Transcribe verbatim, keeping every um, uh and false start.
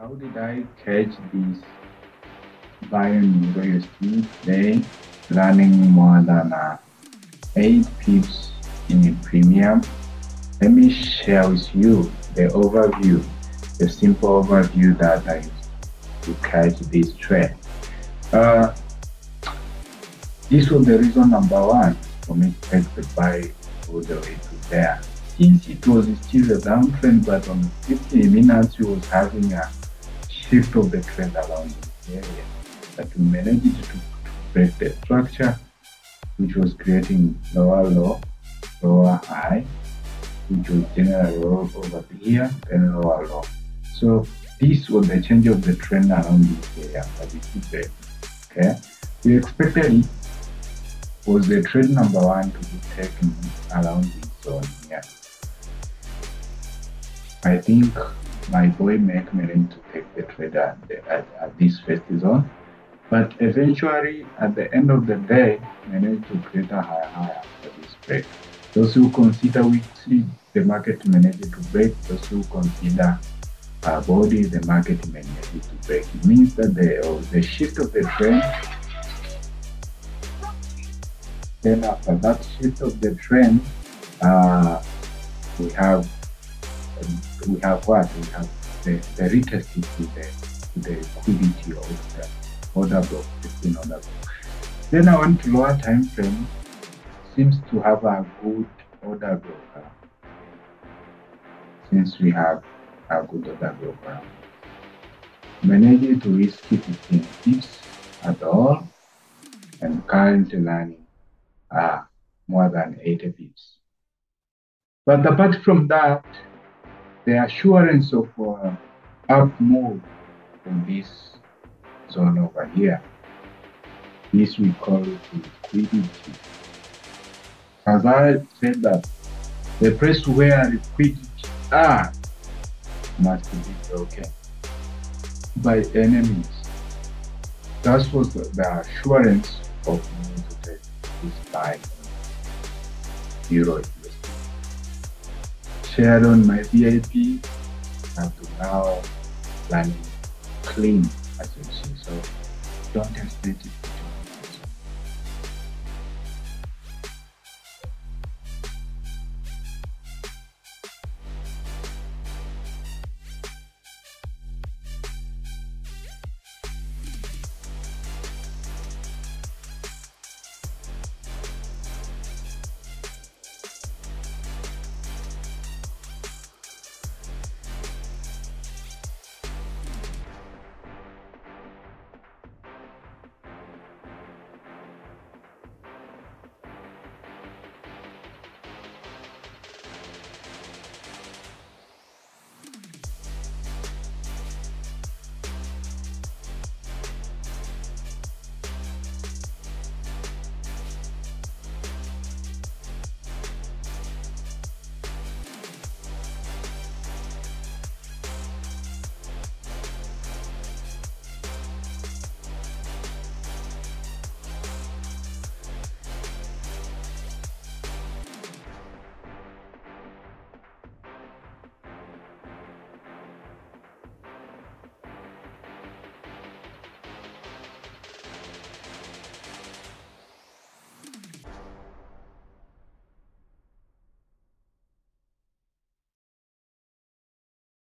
How did I catch this? Bayern University, they running more than uh, eight pips in the premium. Let me share with you the overview, the simple overview that I used to catch this trade. Uh, this was the reason number one for me to take the buy all the way to there. Since it was still a downtrend, but on fifteen minutes you was having a shift of the trend around the area. But we managed to, to break the structure, which was creating lower low, lower high, which was generally roll over here and lower low. So this was the change of the trend around this area that we could break. Okay, we expected it was the trade number one to be taken around this zone here. I think my boy Mac managed to take the trade at, the, at, at this first zone. But eventually, at the end of the day, managed to create a higher high after this break. Those who consider weekly, the market managed to break. Those who consider uh, body, the market managed to break. It means that the, uh, the shift of the trend, then after that shift of the trend, uh, we have we have what? We have the, the retest to the, the liquidity of the order block, fifteen order block. Then I went to lower time frame. Seems to have a good order blocker. Since we have a good order blocker, managed to risk fifteen pips at all, and currently running uh, more than eighty pips. But apart from that, the assurance of uh, up move from this zone over here, this we call liquidity. As I said, that the place where liquidity are must be broken by enemies. That was the, the assurance of me to take this buy euro. Share on my V I P and to now running clean. So don't hesitate.